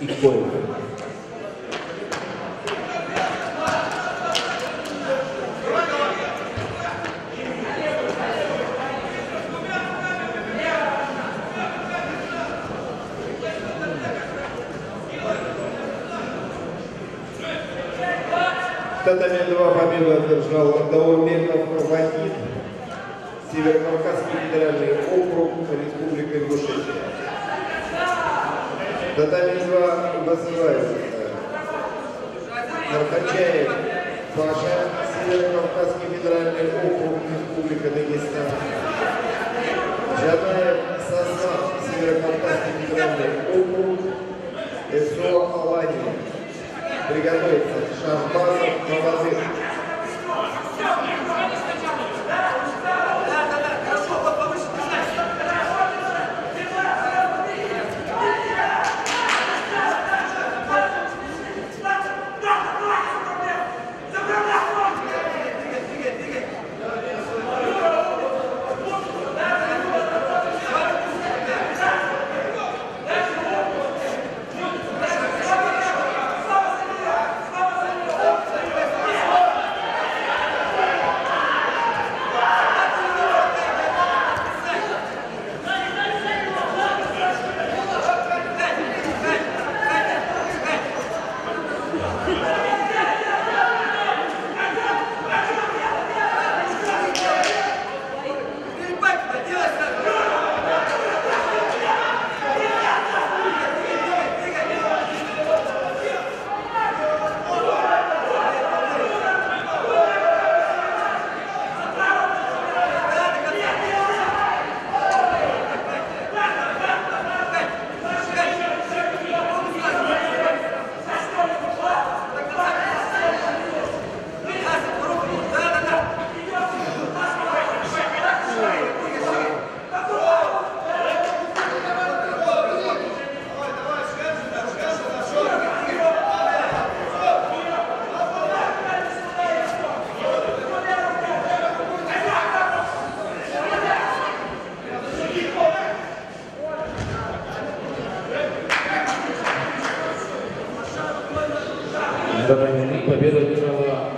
и коин. Татами-2 победу одержал Ардауменов Вадим, Северокавказский федеральный округ, Республика Ингушетия. Татами-2 называется Архачаев Паша, Северокавказский федеральный округ, Республика Дагестан. Жаннаев Сослав, Северокавказский федеральный округ, СО Алладин. Приготовиться. Шахбазов молодых. Победа держала